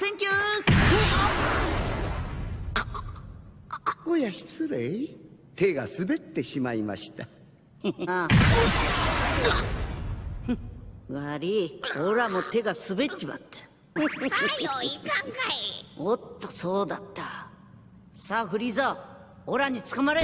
センキュー。おや失礼、手が滑ってしまいました。ああ悪い、オラも手が滑っちまった。はいよ、いかんかい。おっと、そうだった。さあフリーザ、オラに捕まれ。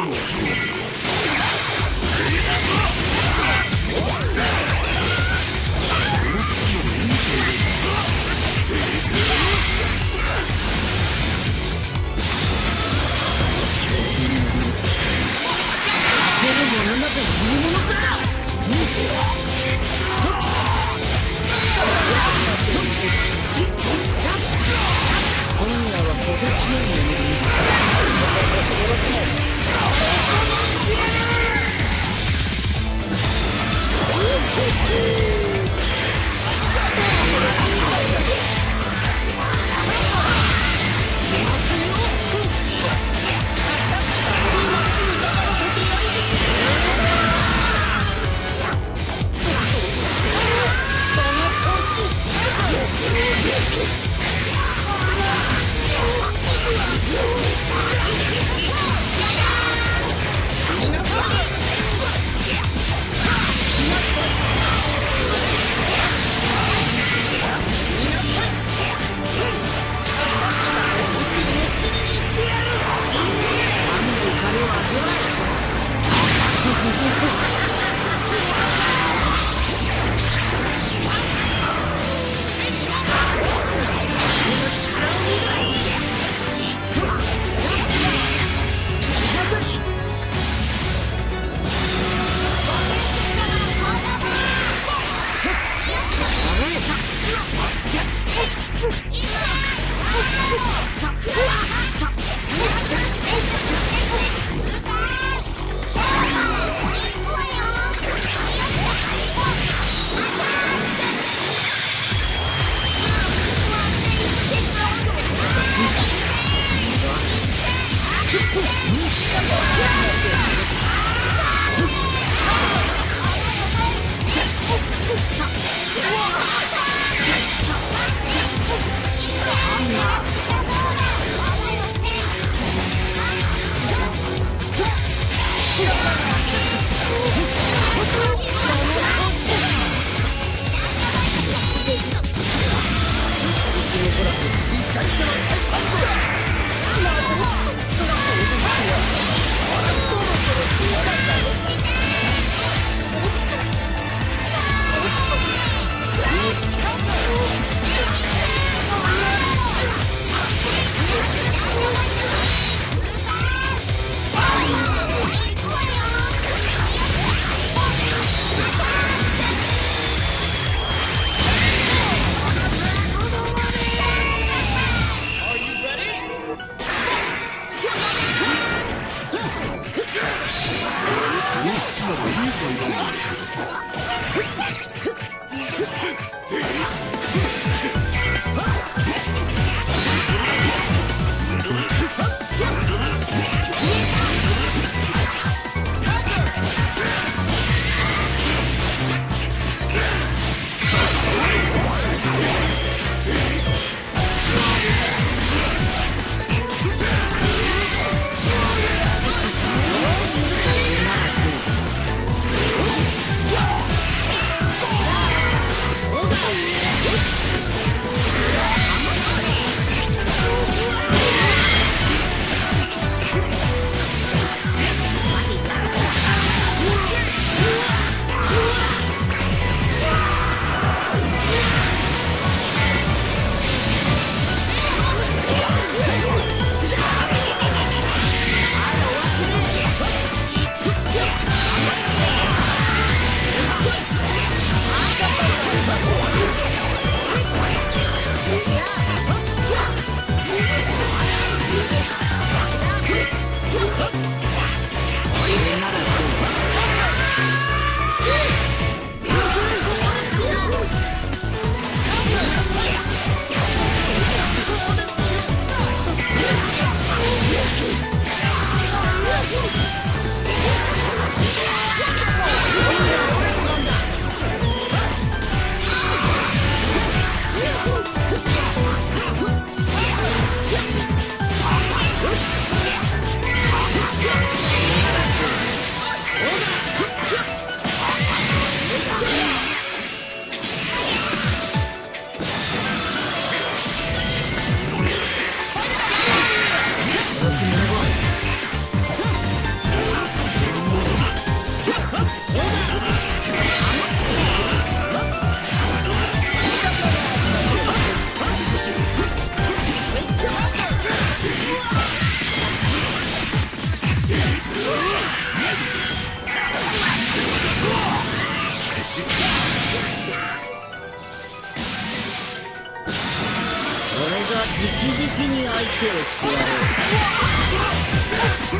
今夜は心地よい眠りにつきます。直々に相手をしてやろう。